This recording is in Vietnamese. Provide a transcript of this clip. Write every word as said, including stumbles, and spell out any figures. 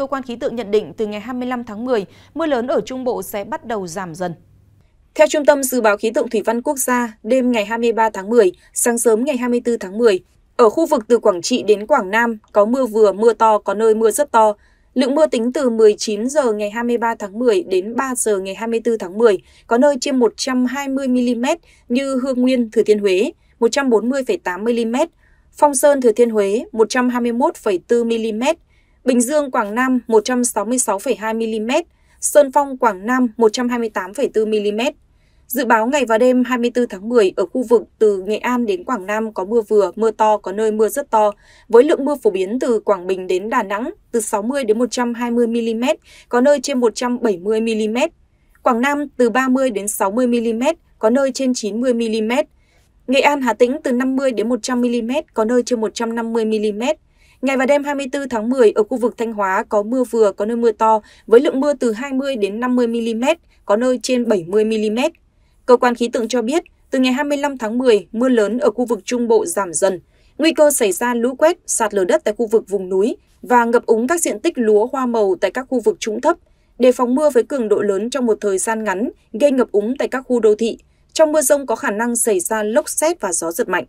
Cơ quan khí tượng nhận định từ ngày hai mươi lăm tháng mười, mưa lớn ở Trung Bộ sẽ bắt đầu giảm dần. Theo Trung tâm Dự báo Khí tượng Thủy văn Quốc gia, đêm ngày hai mươi ba tháng mười, sáng sớm ngày hai mươi tư tháng mười, ở khu vực từ Quảng Trị đến Quảng Nam có mưa vừa, mưa to, có nơi mưa rất to. Lượng mưa tính từ mười chín giờ ngày hai mươi ba tháng mười đến ba giờ ngày hai mươi tư tháng mười, có nơi trên một trăm hai mươi mi-li-mét như Hương Nguyên, Thừa Thiên Huế, một trăm bốn mươi phẩy tám mi-li-mét, Phong Sơn, Thừa Thiên Huế, một trăm hai mươi mốt phẩy bốn mi-li-mét, Bình Dương, Quảng Nam, một trăm sáu mươi sáu phẩy hai mi-li-mét, Sơn Phong, Quảng Nam, một trăm hai mươi tám phẩy bốn mi-li-mét. Dự báo ngày và đêm hai mươi tư tháng mười, ở khu vực từ Nghệ An đến Quảng Nam có mưa vừa, mưa to, có nơi mưa rất to, với lượng mưa phổ biến từ Quảng Bình đến Đà Nẵng từ sáu mươi đến một trăm hai mươi mi-li-mét, có nơi trên một trăm bảy mươi mi-li-mét. Quảng Nam từ ba mươi đến sáu mươi mi-li-mét, có nơi trên chín mươi mi-li-mét. Nghệ An, Hà Tĩnh từ năm mươi đến một trăm mi-li-mét, có nơi trên một trăm năm mươi mi-li-mét. Ngày và đêm hai mươi tư tháng mười, ở khu vực Thanh Hóa có mưa vừa, có nơi mưa to, với lượng mưa từ hai mươi đến năm mươi mi-li-mét, có nơi trên bảy mươi mi-li-mét. Cơ quan khí tượng cho biết, từ ngày hai mươi lăm tháng mười, mưa lớn ở khu vực Trung Bộ giảm dần. Nguy cơ xảy ra lũ quét, sạt lở đất tại khu vực vùng núi và ngập úng các diện tích lúa hoa màu tại các khu vực trũng thấp, đề phòng mưa với cường độ lớn trong một thời gian ngắn, gây ngập úng tại các khu đô thị. Trong mưa dông có khả năng xảy ra lốc sét và gió giật mạnh.